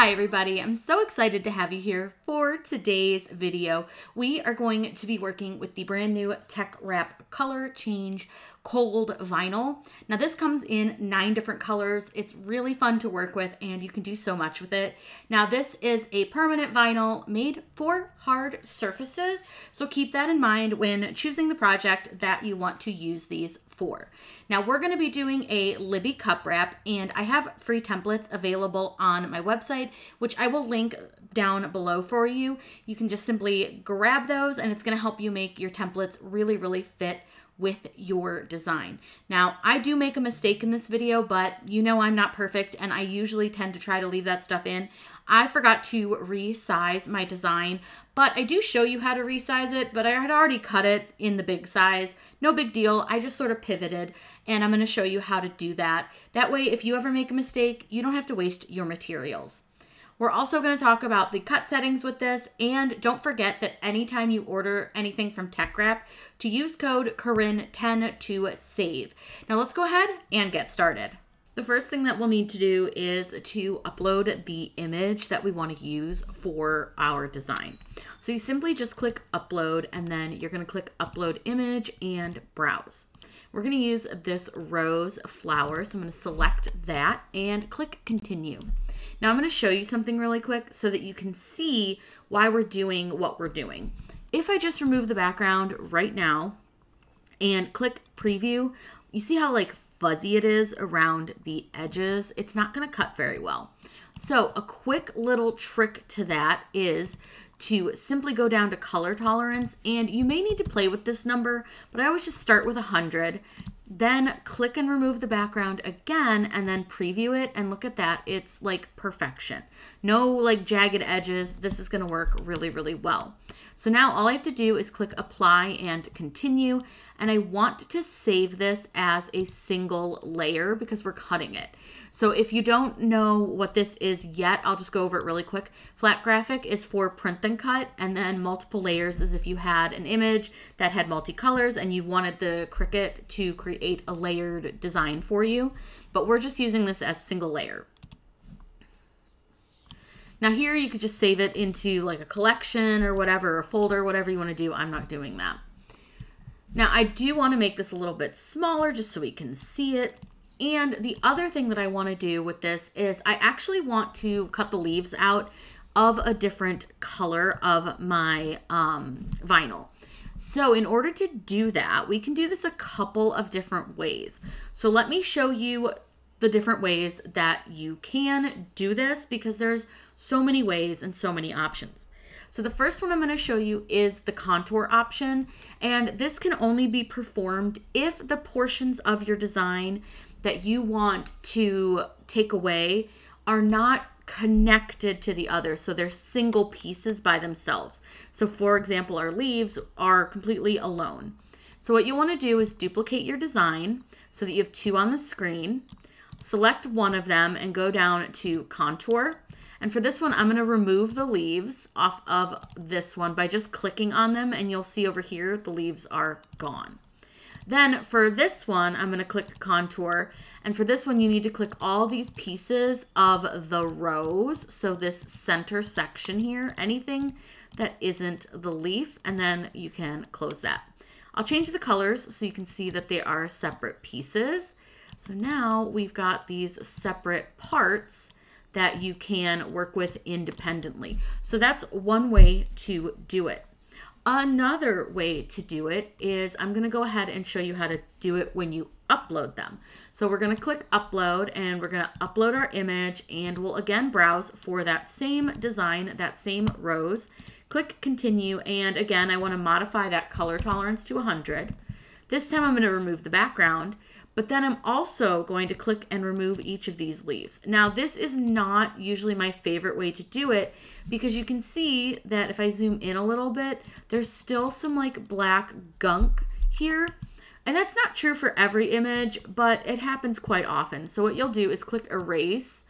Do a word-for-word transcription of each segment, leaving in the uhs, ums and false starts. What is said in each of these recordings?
Hi everybody, I'm so excited to have you here for today's video. We are going to be working with the brand new Teckwrap Color Change Cold Vinyl. Now this comes in nine different colors. It's really fun to work with and you can do so much with it. Now this is a permanent vinyl made for hard surfaces, so keep that in mind when choosing the project that you want to use these for. Now we're going to be doing a Libbey cup wrap, and I have free templates available on my website, which I will link down below for you. You can just simply grab those and it's going to help you make your templates really, really fit with your design. Now, I do make a mistake in this video, but you know I'm not perfect and I usually tend to try to leave that stuff in. I forgot to resize my design, but I do show you how to resize it, but I had already cut it in the big size. No big deal. I just sort of pivoted, and I'm going to show you how to do that. That way, if you ever make a mistake, you don't have to waste your materials. We're also going to talk about the cut settings with this, and don't forget that anytime you order anything from Teckwrap, to use code Corinne ten to save. Now let's go ahead and get started. The first thing that we'll need to do is to upload the image that we want to use for our design. So you simply just click upload, and then you're going to click upload image and browse. We're going to use this rose flower, so I'm going to select that and click continue. Now I'm going to show you something really quick so that you can see why we're doing what we're doing. If I just remove the background right now and click preview, you see how like fuzzy it is around the edges. It's not going to cut very well. So a quick little trick to that is to simply go down to color tolerance, and you may need to play with this number, but I always just start with one hundred, then click and remove the background again, and then preview it, and look at that. It's like perfection. No like jagged edges. This is going to work really, really well. So now all I have to do is click apply and continue, and I want to save this as a single layer because we're cutting it. So if you don't know what this is yet, I'll just go over it really quick. Flat graphic is for print and cut, and then multiple layers is if you had an image that had multicolors and you wanted the Cricut to create a layered design for you. But we're just using this as single layer. Now here you could just save it into like a collection or whatever, or folder, whatever you want to do. I'm not doing that. Now I do want to make this a little bit smaller just so we can see it. And the other thing that I want to do with this is I actually want to cut the leaves out of a different color of my um, vinyl. So in order to do that, we can do this a couple of different ways. So let me show you the different ways that you can do this, because there's so many ways and so many options. So the first one I'm going to show you is the contour option, and this can only be performed if the portions of your design that you want to take away are not connected to the other, so they're single pieces by themselves. So for example, our leaves are completely alone. So what you want to do is duplicate your design so that you have two on the screen, select one of them and go down to contour. And for this one, I'm going to remove the leaves off of this one by just clicking on them, and you'll see over here the leaves are gone. Then for this one, I'm going to click contour, and for this one you need to click all these pieces of the rose, so this center section here, anything that isn't the leaf, and then you can close that. I'll change the colors so you can see that they are separate pieces. So now we've got these separate parts that you can work with independently. So that's one way to do it. Another way to do it is I'm going to go ahead and show you how to do it when you upload them. So we're going to click upload, and we're going to upload our image, and we'll again browse for that same design, that same rose. Click continue, and again I want to modify that color tolerance to one hundred. This time I'm going to remove the background, but then I'm also going to click and remove each of these leaves. Now this is not usually my favorite way to do it, because you can see that if I zoom in a little bit, there's still some like black gunk here. And that's not true for every image, but it happens quite often. So what you'll do is click erase,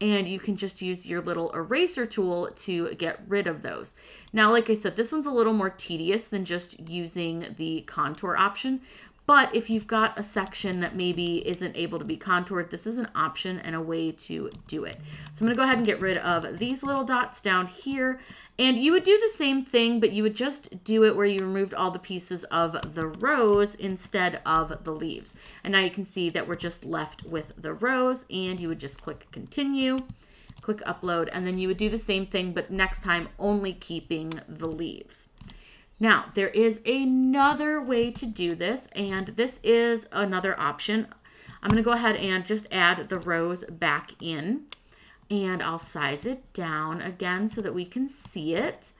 and you can just use your little eraser tool to get rid of those. Now, like I said, this one's a little more tedious than just using the contour option, But if you've got a section that maybe isn't able to be contoured, this is an option and a way to do it. So I'm gonna go ahead and get rid of these little dots down here. And you would do the same thing, but you would just do it where you removed all the pieces of the rows instead of the leaves. And now you can see that we're just left with the rows, and you would just click continue, click upload, and then you would do the same thing, but next time only keeping the leaves. Now, there is another way to do this, and this is another option. I'm gonna go ahead and just add the rows back in, and I'll size it down again so that we can see it.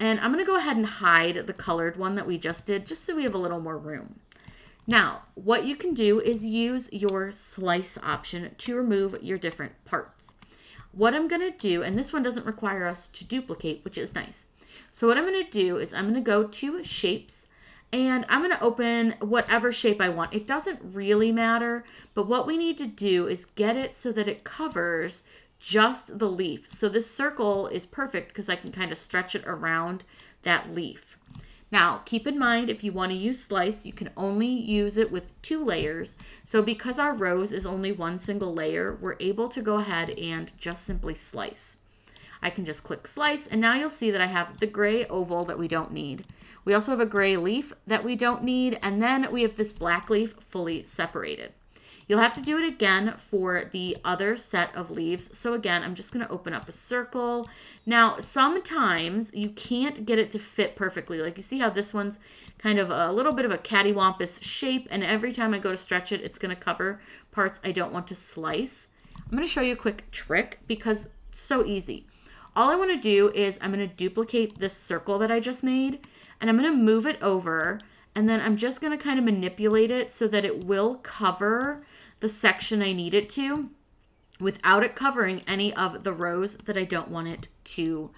And I'm gonna go ahead and hide the colored one that we just did, just so we have a little more room. Now, what you can do is use your slice option to remove your different parts. What I'm gonna do, and this one doesn't require us to duplicate, which is nice. So what I'm going to do is I'm going to go to shapes, and I'm going to open whatever shape I want. It doesn't really matter, but what we need to do is get it so that it covers just the leaf. So this circle is perfect because I can kind of stretch it around that leaf. Now, keep in mind, if you want to use slice, you can only use it with two layers. So because our rows is only one single layer, we're able to go ahead and just simply slice. I can just click slice, and now you'll see that I have the gray oval that we don't need. We also have a gray leaf that we don't need, and then we have this black leaf fully separated. You'll have to do it again for the other set of leaves. So again, I'm just gonna open up a circle. Now, sometimes you can't get it to fit perfectly. Like, you see how this one's kind of a little bit of a cattywampus shape, and every time I go to stretch it, it's gonna cover parts I don't want to slice. I'm gonna show you a quick trick because it's so easy. All I want to do is I'm going to duplicate this circle that I just made, and I'm going to move it over, and then I'm just going to kind of manipulate it so that it will cover the section I need it to without it covering any of the rows that I don't want it to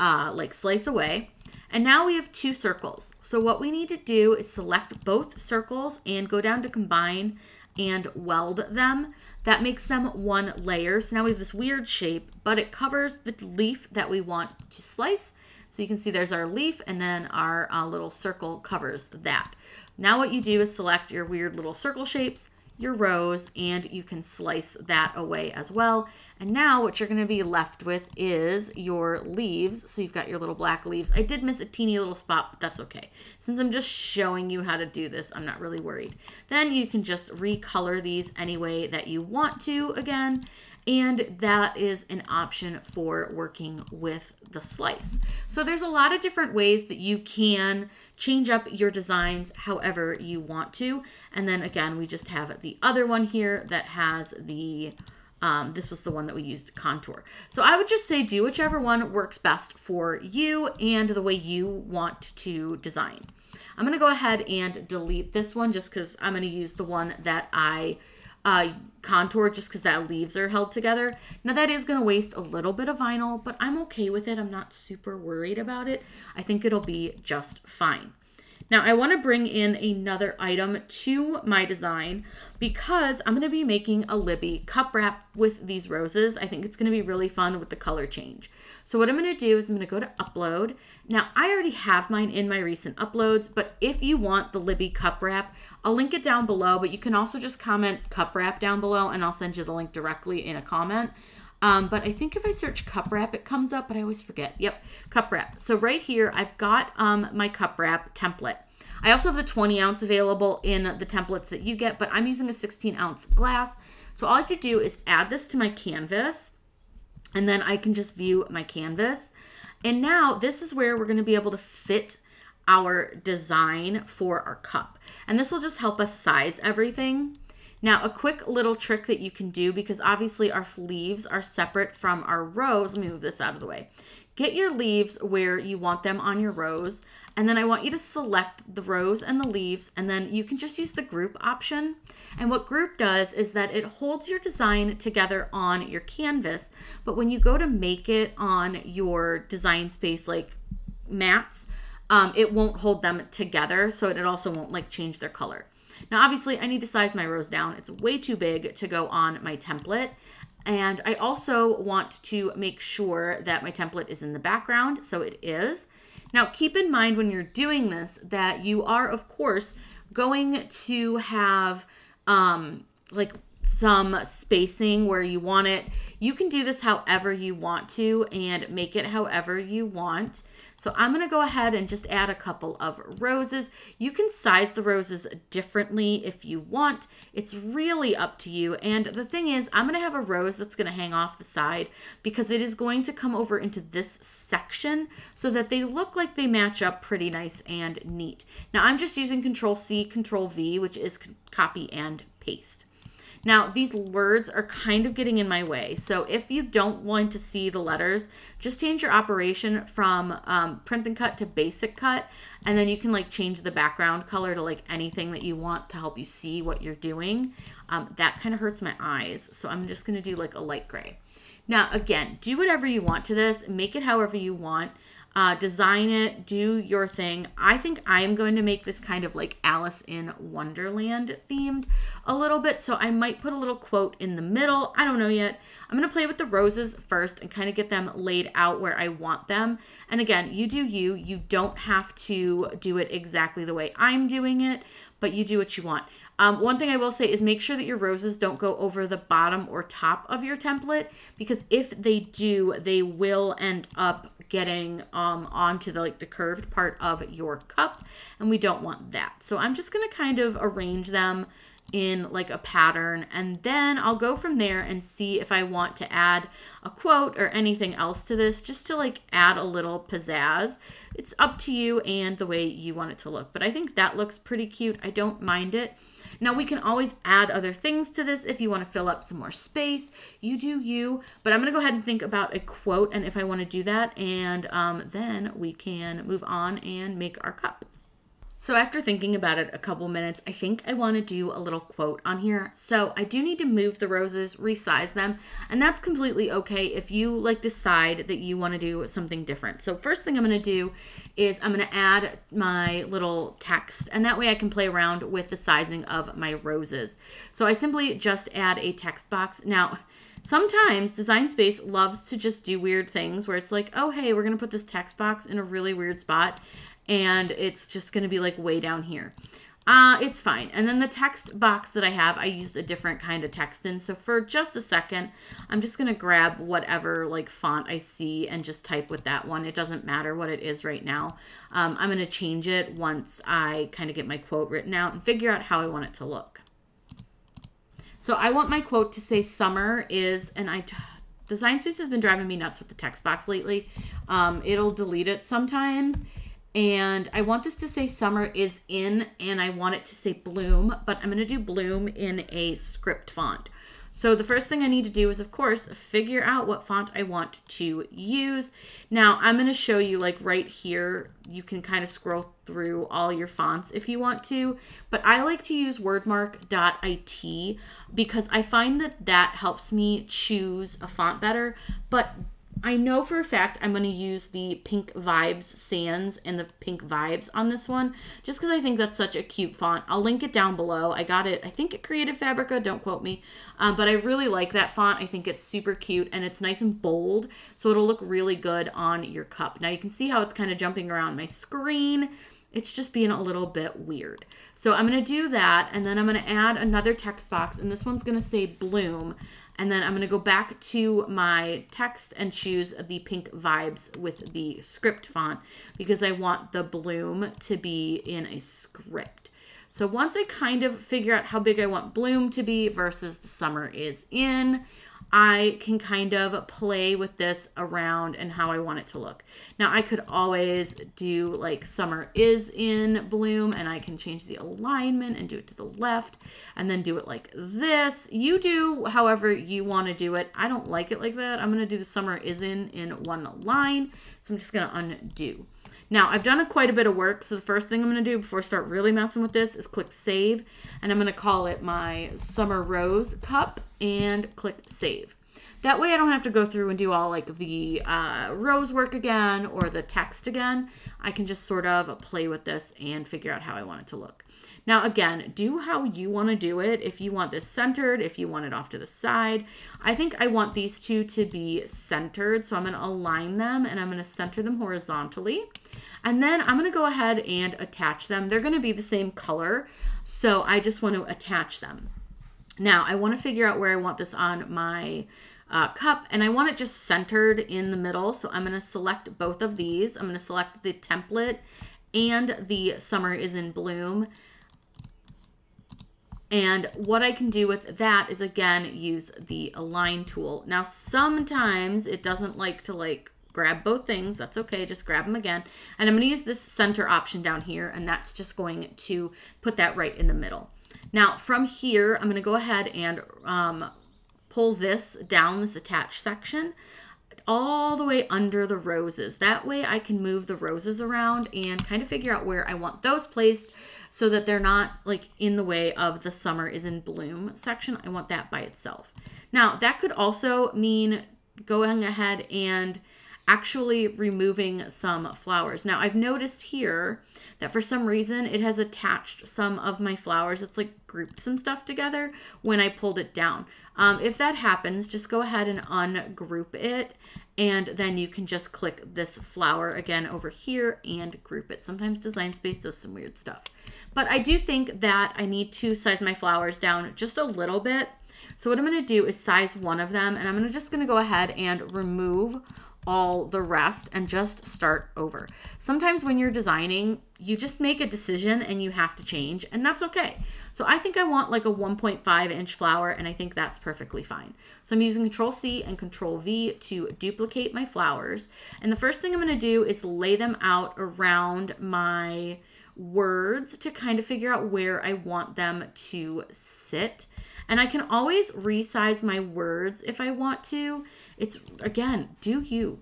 uh, like slice away. And now we have two circles. So what we need to do is select both circles and go down to combine and weld them. That makes them one layer. So now we have this weird shape, but it covers the leaf that we want to slice. So you can see there's our leaf, and then our uh, little circle covers that. Now what you do is select your weird little circle shapes, your rows, and you can slice that away as well. And now what you're gonna be left with is your leaves. So you've got your little black leaves. I did miss a teeny little spot, but that's okay. Since I'm just showing you how to do this, I'm not really worried. Then you can just recolor these any way that you want to again. And that is an option for working with the slice. So there's a lot of different ways that you can change up your designs however you want to. And then again, we just have the other one here that has the, um, this was the one that we used to contour. So I would just say do whichever one works best for you and the way you want to design. I'm gonna go ahead and delete this one just because I'm gonna use the one that I Uh, contour just because that leaves are held together. Now that is going to waste a little bit of vinyl, but I'm okay with it. I'm not super worried about it. I think it'll be just fine. Now I want to bring in another item to my design because I'm going to be making a Libbey cup wrap with these roses. I think it's going to be really fun with the color change. So what I'm going to do is I'm going to go to upload. Now I already have mine in my recent uploads, but if you want the Libbey cup wrap, I'll link it down below, but you can also just comment cup wrap down below and I'll send you the link directly in a comment. Um, but I think if I search cup wrap, it comes up, but I always forget. Yep, cup wrap. So right here, I've got um, my cup wrap template. I also have the twenty ounce available in the templates that you get, but I'm using a sixteen ounce glass. So all I have to do is add this to my canvas, and then I can just view my canvas. And now this is where we're going to be able to fit our design for our cup. And this will just help us size everything. Now, a quick little trick that you can do, because obviously our leaves are separate from our rows. Let me move this out of the way. Get your leaves where you want them on your rows. And then I want you to select the rows and the leaves, and then you can just use the group option. And what group does is that it holds your design together on your canvas. But when you go to make it on your Design Space, like mats, um, it won't hold them together. So it also won't like change their color. Now, obviously, I need to size my rows down. It's way too big to go on my template. And I also want to make sure that my template is in the background, so it is. Now, keep in mind when you're doing this that you are, of course, going to have um, like some spacing where you want it. You can do this however you want to and make it however you want. So I'm going to go ahead and just add a couple of roses. You can size the roses differently if you want. It's really up to you. And the thing is, I'm going to have a rose that's going to hang off the side because it is going to come over into this section so that they look like they match up pretty nice and neat. Now I'm just using Control C, Control V, which is copy and paste. Now, these words are kind of getting in my way. So if you don't want to see the letters, just change your operation from um, print and cut to basic cut. And then you can like change the background color to like anything that you want to help you see what you're doing. Um, that kind of hurts my eyes. So I'm just going to do like a light gray. Now, again, do whatever you want to this. Make it however you want. Uh, design it, do your thing. I think I'm going to make this kind of like Alice in Wonderland themed a little bit. So I might put a little quote in the middle. I don't know yet. I'm going to play with the roses first and kind of get them laid out where I want them. And again, you do you. You don't have to do it exactly the way I'm doing it, but you do what you want. Um, one thing I will say is make sure that your roses don't go over the bottom or top of your template, because if they do, they will end up getting um, onto the like the curved part of your cup, and we don't want that. So I'm just gonna kind of arrange them in like a pattern, and then I'll go from there and see if I want to add a quote or anything else to this, just to like add a little pizzazz. It's up to you and the way you want it to look, but I think that looks pretty cute. I don't mind it. Now we can always add other things to this if you want to fill up some more space. You do you, but I'm going to go ahead and think about a quote and if I want to do that, and um, then we can move on and make our cup. So after thinking about it a couple minutes, I think I want to do a little quote on here. So I do need to move the roses, resize them, and that's completely okay if you like decide that you want to do something different. So first thing I'm going to do is I'm going to add my little text, and that way I can play around with the sizing of my roses. So I simply just add a text box. Now, sometimes Design Space loves to just do weird things where it's like, oh, hey, we're going to put this text box in a really weird spot, and it's just going to be like way down here. Uh, it's fine. And then the text box that I have, I used a different kind of text in. So for just a second, I'm just going to grab whatever like font I see and just type with that one. It doesn't matter what it is right now. Um, I'm going to change it once I kind of get my quote written out and figure out how I want it to look. So I want my quote to say summer is, and I... Design Space has been driving me nuts with the text box lately. Um, it'll delete it sometimes. And I want this to say summer is in, and I want it to say bloom, but I'm going to do bloom in a script font. So the first thing I need to do is, of course, figure out what font I want to use. Now I'm going to show you like right here, you can kind of scroll through all your fonts if you want to, but I like to use wordmark dot I T because I find that that helps me choose a font better, but I know for a fact I'm going to use the Pink Vibes Sans and the Pink Vibes on this one, just because I think that's such a cute font. I'll link it down below. I got it, I think, at Creative Fabrica, don't quote me, uh, but I really like that font. I think it's super cute, and it's nice and bold, so it'll look really good on your cup. Now you can see how it's kind of jumping around my screen. It's just being a little bit weird. So I'm going to do that, and then I'm going to add another text box, and this one's going to say bloom. And then I'm going to go back to my text and choose the Pink Vibes with the script font because I want the bloom to be in a script. So once I kind of figure out how big I want bloom to be versus the summer is in, I can kind of play with this around and how I want it to look. Now I could always do like summer is in bloom, and I can change the alignment and do it to the left and then do it like this. You do however you want to do it. I don't like it like that. I'm going to do the summer is in in one line. So I'm just going to undo. Now I've done a quite a bit of work. So the first thing I'm going to do before I start really messing with this is click save, and I'm going to call it my summer rose cup and click save. That way I don't have to go through and do all like the uh, rose work again or the text again. I can just sort of play with this and figure out how I want it to look. Now again, do how you want to do it. If you want this centered, if you want it off to the side. I think I want these two to be centered, so I'm going to align them and I'm going to center them horizontally. And then I'm going to go ahead and attach them. They're going to be the same color, so I just want to attach them. Now I want to figure out where I want this on my uh, cup, and I want it just centered in the middle. So I'm going to select both of these. I'm going to select the template and the Summer Is in Bloom. And what I can do with that is, again, use the align tool. Now, sometimes it doesn't like to like grab both things. That's okay. Just grab them again. And I'm going to use this center option down here, and that's just going to put that right in the middle. Now, from here, I'm going to go ahead and um, pull this down, this attach section, all the way under the roses. That way I can move the roses around and kind of figure out where I want those placed so that they're not like in the way of the Summer Is in Bloom section. I want that by itself. Now that could also mean going ahead and actually removing some flowers. Now I've noticed here that for some reason it has attached some of my flowers. It's like grouped some stuff together when I pulled it down. Um, if that happens, just go ahead and ungroup it, and then you can just click this flower again over here and group it. Sometimes Design Space does some weird stuff. But I do think that I need to size my flowers down just a little bit. So what I'm gonna do is size one of them, and I'm gonna just gonna go ahead and remove all the rest and just start over. Sometimes when you're designing, you just make a decision and you have to change, and that's okay. So I think I want like a one point five inch flower, and I think that's perfectly fine. So I'm using Control C and Control V to duplicate my flowers. And the first thing I'm gonna do is lay them out around my words to kind of figure out where I want them to sit. And I can always resize my words if I want to. It's, again, do you.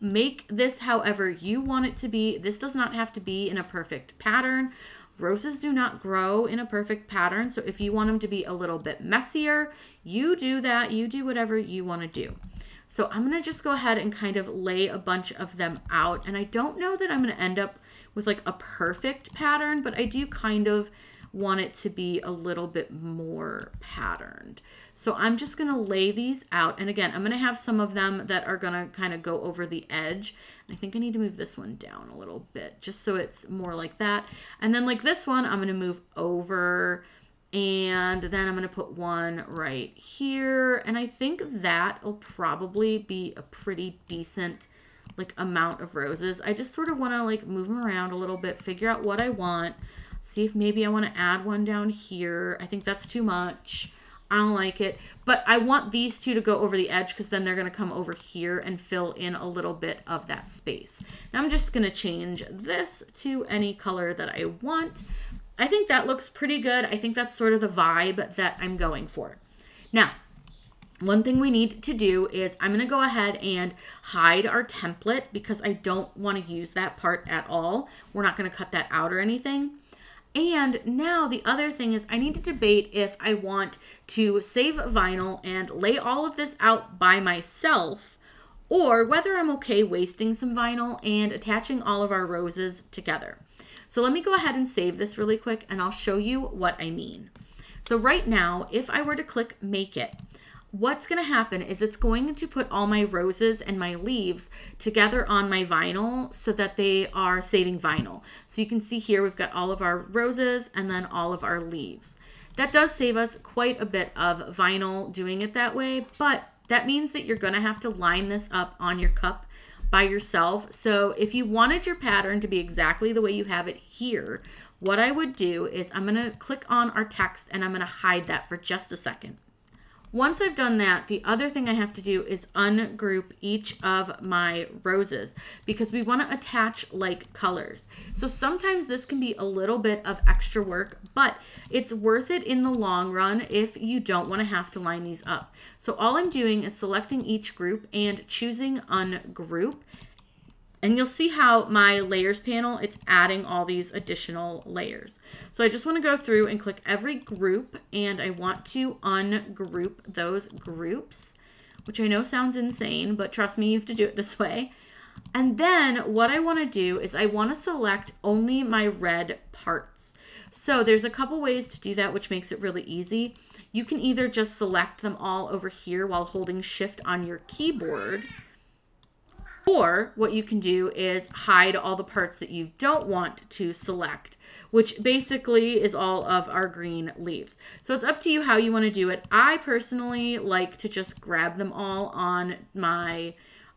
Make this however you want it to be. This does not have to be in a perfect pattern. Roses do not grow in a perfect pattern. So if you want them to be a little bit messier, you do that. You do whatever you want to do. So I'm going to just go ahead and kind of lay a bunch of them out. And I don't know that I'm going to end up with like a perfect pattern, but I do kind of want it to be a little bit more patterned. So I'm just gonna lay these out. And again, I'm gonna have some of them that are gonna kind of go over the edge. And I think I need to move this one down a little bit just so it's more like that. And then like this one, I'm gonna move over, and then I'm gonna put one right here. And I think that'll probably be a pretty decent like amount of roses. I just sort of wanna like move them around a little bit, figure out what I want. See if maybe I want to add one down here. I think that's too much. I don't like it. But I want these two to go over the edge because then they're going to come over here and fill in a little bit of that space. Now I'm just going to change this to any color that I want. I think that looks pretty good. I think that's sort of the vibe that I'm going for. Now, one thing we need to do is I'm going to go ahead and hide our template because I don't want to use that part at all. We're not going to cut that out or anything. And now the other thing is I need to debate if I want to save vinyl and lay all of this out by myself, or whether I'm okay wasting some vinyl and attaching all of our roses together. So let me go ahead and save this really quick, and I'll show you what I mean. So right now, if I were to click Make It, what's going to happen is it's going to put all my roses and my leaves together on my vinyl so that they are saving vinyl. So you can see here we've got all of our roses and then all of our leaves. That does save us quite a bit of vinyl doing it that way, but that means that you're going to have to line this up on your cup by yourself. So if you wanted your pattern to be exactly the way you have it here, what I would do is I'm going to click on our text and I'm going to hide that for just a second. Once I've done that, the other thing I have to do is ungroup each of my roses because we want to attach like colors. So sometimes this can be a little bit of extra work, but it's worth it in the long run if you don't want to have to line these up. So all I'm doing is selecting each group and choosing ungroup. And you'll see how my layers panel, it's adding all these additional layers. So I just want to go through and click every group, and I want to ungroup those groups, which I know sounds insane, but trust me, you have to do it this way. And then what I want to do is I want to select only my red parts. So there's a couple ways to do that, which makes it really easy. You can either just select them all over here while holding Shift on your keyboard, Or what you can do is hide all the parts that you don't want to select, which basically is all of our green leaves. So it's up to you how you want to do it. I personally like to just grab them all on my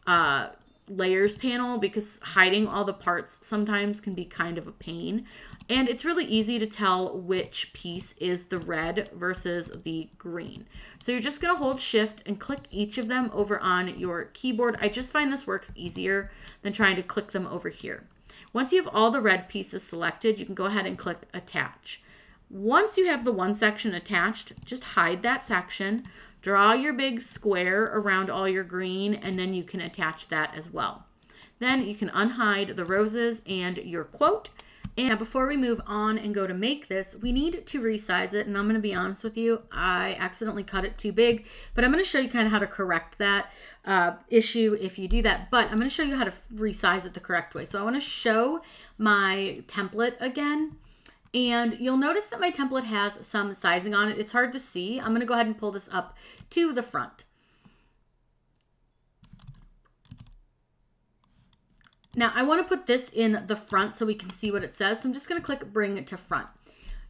uh, layers panel, because hiding all the parts sometimes can be kind of a pain. And it's really easy to tell which piece is the red versus the green. So you're just going to hold shift and click each of them over on your keyboard. I just find this works easier than trying to click them over here. Once you have all the red pieces selected, you can go ahead and click attach. Once you have the one section attached, just hide that section, draw your big square around all your green, and then you can attach that as well. Then you can unhide the roses and your quote. And before we move on and go to make this, we need to resize it. And I'm going to be honest with you, I accidentally cut it too big, but I'm going to show you kind of how to correct that uh, issue if you do that. But I'm going to show you how to resize it the correct way. So I want to show my template again. And you'll notice that my template has some sizing on it. It's hard to see. I'm going to go ahead and pull this up to the front. Now I want to put this in the front so we can see what it says. So I'm just going to click bring it to front.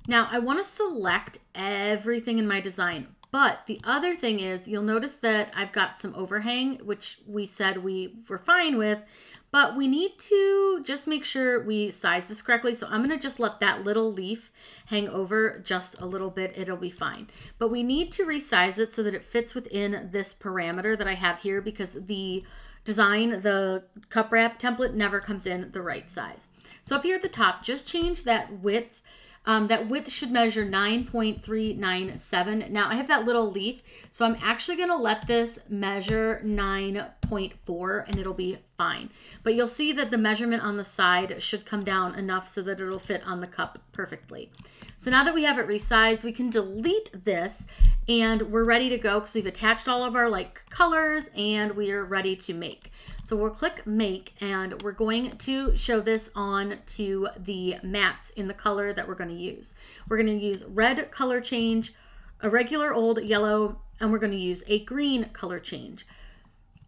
Now I want to select everything in my design. But the other thing is, you'll notice that I've got some overhang, which we said we were fine with, but we need to just make sure we size this correctly. So I'm going to just let that little leaf hang over just a little bit. It'll be fine. But we need to resize it so that it fits within this parameter that I have here, because the design, the cup wrap template never comes in the right size. So up here at the top, just change that width. Um, that width should measure nine point three nine seven. Now I have that little leaf, so I'm actually gonna let this measure nine point four and it'll be fine. But you'll see that the measurement on the side should come down enough so that it'll fit on the cup perfectly. So now that we have it resized, we can delete this and we're ready to go, because we've attached all of our like colors and we are ready to make. So we'll click make, and we're going to show this on to the mats in the color that we're going to use. We're going to use red color change, a regular old yellow, and we're going to use a green color change.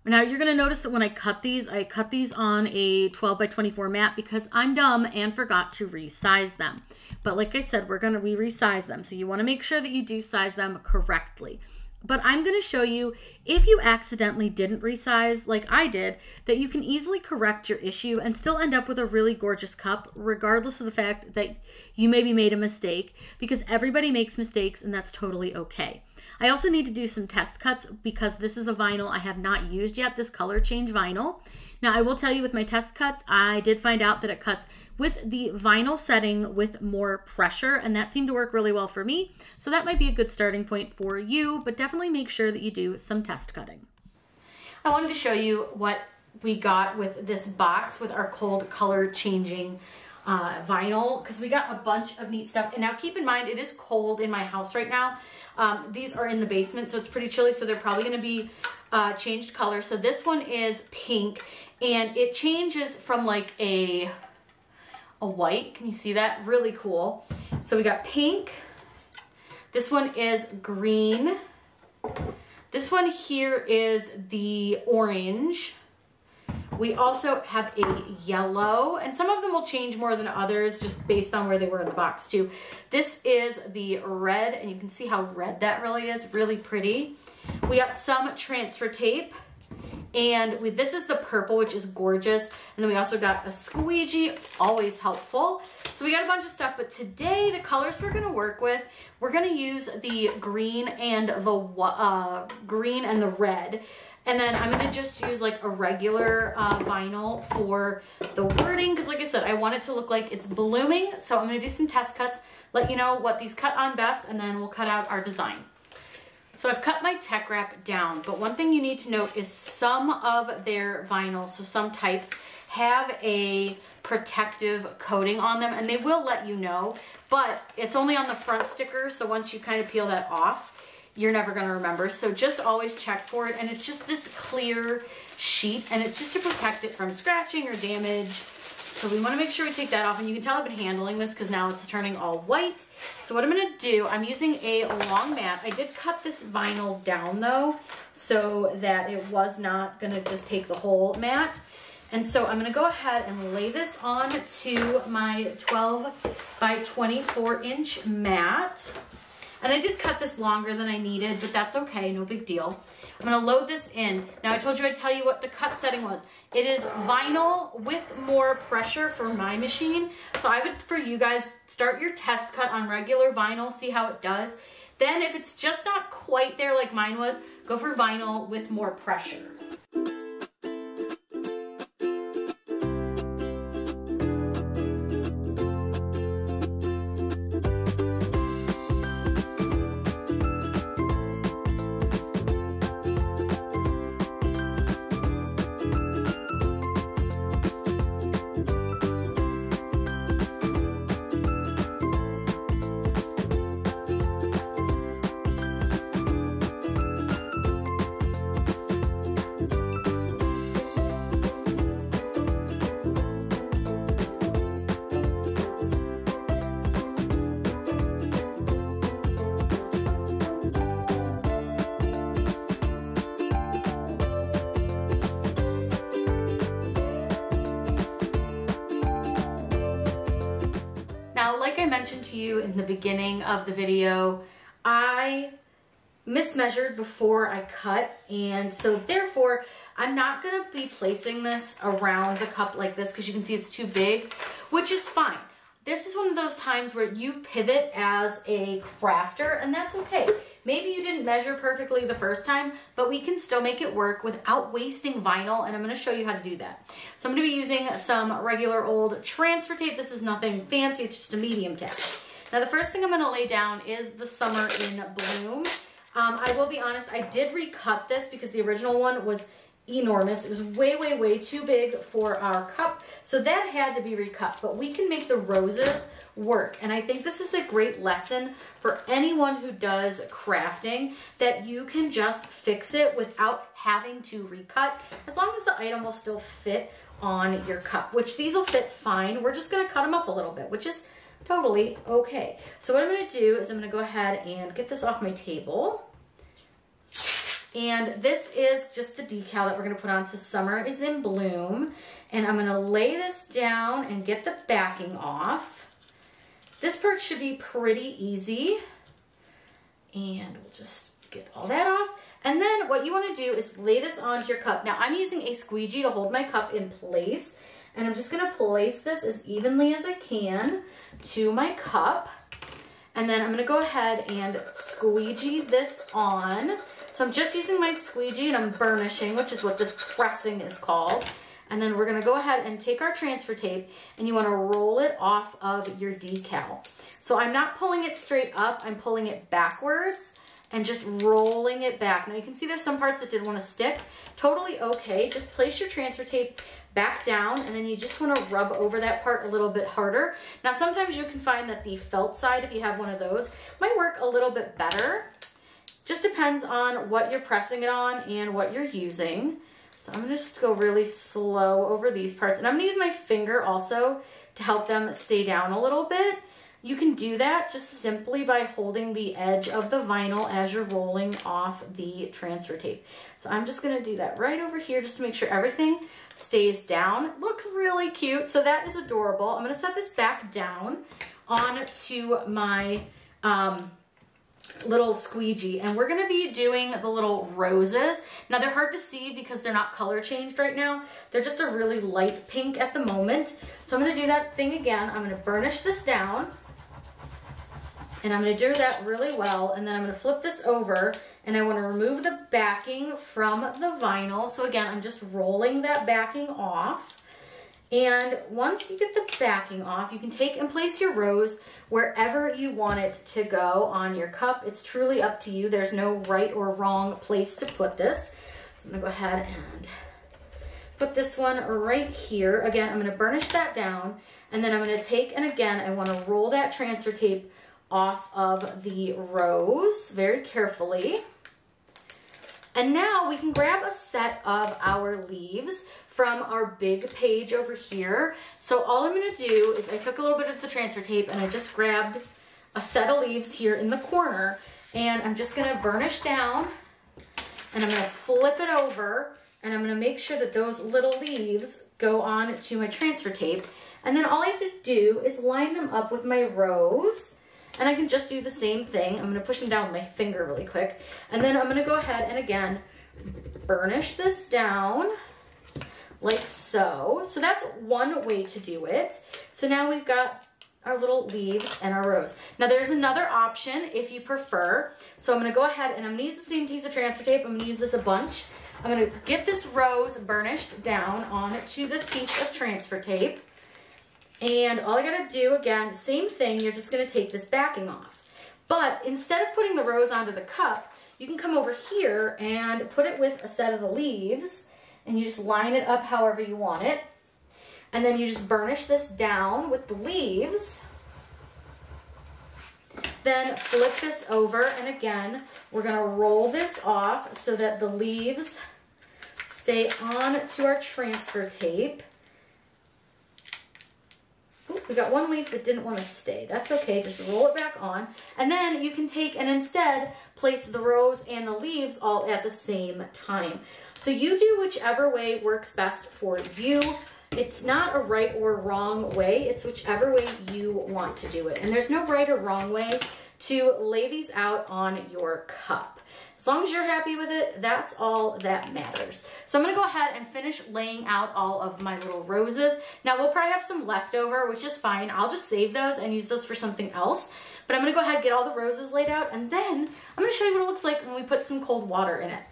Now you're going to notice that when I cut these, I cut these on a twelve by twenty-four mat because I'm dumb and forgot to resize them. But like I said, we're going to we resize them. So you want to make sure that you do size them correctly. But I'm going to show you, if you accidentally didn't resize like I did, that you can easily correct your issue and still end up with a really gorgeous cup, regardless of the fact that you maybe made a mistake, because everybody makes mistakes and that's totally okay. I also need to do some test cuts because this is a vinyl I have not used yet, this color change vinyl. Now I will tell you, with my test cuts, I did find out that it cuts with the vinyl setting with more pressure, and that seemed to work really well for me. So that might be a good starting point for you, but definitely make sure that you do some test cutting. I wanted to show you what we got with this box with our cold color changing Uh, vinyl, because we got a bunch of neat stuff. And now keep in mind, it is cold in my house right now. Um, these are in the basement, so it's pretty chilly, so they're probably going to be uh, changed color. So this one is pink, and it changes from like a a white. Can you see that? Really cool. So we got pink. This one is green. This one here is the orange. We also have a yellow, and some of them will change more than others just based on where they were in the box too. This is the red, and you can see how red that really is, really pretty. We got some transfer tape, and we, this is the purple, which is gorgeous. And then we also got a squeegee, always helpful. So we got a bunch of stuff, but today the colors we're gonna work with, we're gonna use the green and the uh, green and the red. And then I'm gonna just use like a regular uh, vinyl for the wording, because like I said, I want it to look like it's blooming. So I'm gonna do some test cuts, let you know what these cut on best, and then we'll cut out our design. So I've cut my Teckwrap down, but one thing you need to note is some of their vinyls, so some types, have a protective coating on them, and they will let you know, but it's only on the front sticker, so once you kind of peel that off, you're never gonna remember. So just always check for it. And it's just this clear sheet, and it's just to protect it from scratching or damage. So we wanna make sure we take that off, and you can tell I've been handling this because now it's turning all white. So what I'm gonna do, I'm using a long mat. I did cut this vinyl down though, so that it was not gonna just take the whole mat. And so I'm gonna go ahead and lay this on to my twelve by twenty-four inch mat. And I did cut this longer than I needed, but that's okay, no big deal. I'm gonna load this in. Now I told you I'd tell you what the cut setting was. It is vinyl with more pressure for my machine. So I would, for you guys, start your test cut on regular vinyl, see how it does. Then if it's just not quite there like mine was, go for vinyl with more pressure. Like I mentioned to you in the beginning of the video, I mismeasured before I cut, and so therefore I'm not going to be placing this around the cup like this because you can see it's too big, which is fine. This is one of those times where you pivot as a crafter, and that's okay. Maybe you didn't measure perfectly the first time, but we can still make it work without wasting vinyl, and I'm gonna show you how to do that. So I'm gonna be using some regular old transfer tape. This is nothing fancy, it's just a medium tape. Now the first thing I'm gonna lay down is the Summer in Bloom. Um, I will be honest, I did recut this because the original one was enormous. It was way, way, way too big for our cup, so that had to be recut, but we can make the roses work. And I think this is a great lesson for anyone who does crafting, that you can just fix it without having to recut, as long as the item will still fit on your cup, which these will fit fine. We're just going to cut them up a little bit, which is totally okay. So what I'm going to do is I'm going to go ahead and get this off my table. And this is just the decal that we're gonna put on. So Summer is in Bloom. And I'm gonna lay this down and get the backing off. This part should be pretty easy. And we'll just get all that off. And then what you wanna do is lay this onto your cup. Now I'm using a squeegee to hold my cup in place. And I'm just gonna place this as evenly as I can to my cup. And then I'm gonna go ahead and squeegee this on. So I'm just using my squeegee and I'm burnishing, which is what this pressing is called. And then we're gonna go ahead and take our transfer tape, and you wanna roll it off of your decal. So I'm not pulling it straight up, I'm pulling it backwards and just rolling it back. Now you can see there's some parts that did wanna stick. Totally okay, just place your transfer tape back down, and then you just wanna rub over that part a little bit harder. Now sometimes you can find that the felt side, if you have one of those, might work a little bit better. Just depends on what you're pressing it on and what you're using. So I'm gonna just go really slow over these parts. And I'm gonna use my finger also to help them stay down a little bit. You can do that just simply by holding the edge of the vinyl as you're rolling off the transfer tape. So I'm just gonna do that right over here just to make sure everything stays down. It looks really cute, so that is adorable. I'm gonna set this back down onto my, um, little squeegee, and we're gonna be doing the little roses. Now they're hard to see because they're not color changed right now. They're just a really light pink at the moment. So I'm gonna do that thing again. I'm gonna burnish this down, and I'm gonna do that really well, and then I'm gonna flip this over, and I wanna remove the backing from the vinyl. So again, I'm just rolling that backing off. And once you get the backing off, you can take and place your rose wherever you want it to go on your cup. It's truly up to you. There's no right or wrong place to put this. So I'm gonna go ahead and put this one right here. Again, I'm gonna burnish that down, and then I'm gonna take, and again, I wanna roll that transfer tape off of the rose very carefully. And now we can grab a set of our leaves from our big page over here. So all I'm gonna do is I took a little bit of the transfer tape and I just grabbed a set of leaves here in the corner, and I'm just gonna burnish down, and I'm gonna flip it over, and I'm gonna make sure that those little leaves go on to my transfer tape. And then all I have to do is line them up with my rows. And I can just do the same thing. I'm gonna push them down with my finger really quick. And then I'm gonna go ahead and again, burnish this down like so. So that's one way to do it. So now we've got our little leaves and our rows. Now there's another option if you prefer. So I'm gonna go ahead and I'm gonna use the same piece of transfer tape. I'm gonna use this a bunch. I'm gonna get this rose burnished down onto this piece of transfer tape. And all I gotta do, again, same thing, you're just gonna take this backing off. But instead of putting the rows onto the cup, you can come over here and put it with a set of the leaves and you just line it up however you want it. And then you just burnish this down with the leaves. Then flip this over, and again, we're gonna roll this off so that the leaves stay on to our transfer tape. We got one leaf that didn't want to stay. That's okay, just roll it back on. And then you can take and instead place the rows and the leaves all at the same time. So you do whichever way works best for you. It's not a right or wrong way. It's whichever way you want to do it. And there's no right or wrong way to lay these out on your cup. As long as you're happy with it, that's all that matters. So I'm gonna go ahead and finish laying out all of my little roses. Now we'll probably have some leftover, which is fine. I'll just save those and use those for something else. But I'm gonna go ahead and get all the roses laid out, and then I'm gonna show you what it looks like when we put some cold water in it.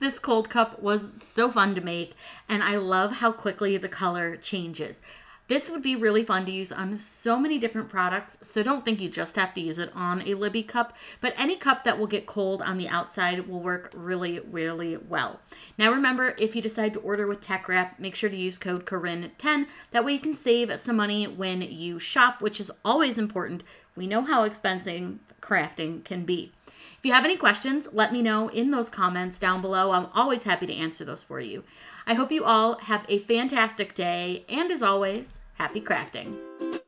This cold cup was so fun to make, and I love how quickly the color changes. This would be really fun to use on so many different products, so don't think you just have to use it on a Libbey cup, but any cup that will get cold on the outside will work really, really well. Now remember, if you decide to order with Teckwrap, make sure to use code Corinne ten. That way you can save some money when you shop, which is always important. We know how expensive crafting can be. If you have any questions, let me know in those comments down below. I'm always happy to answer those for you. I hope you all have a fantastic day, and as always, happy crafting.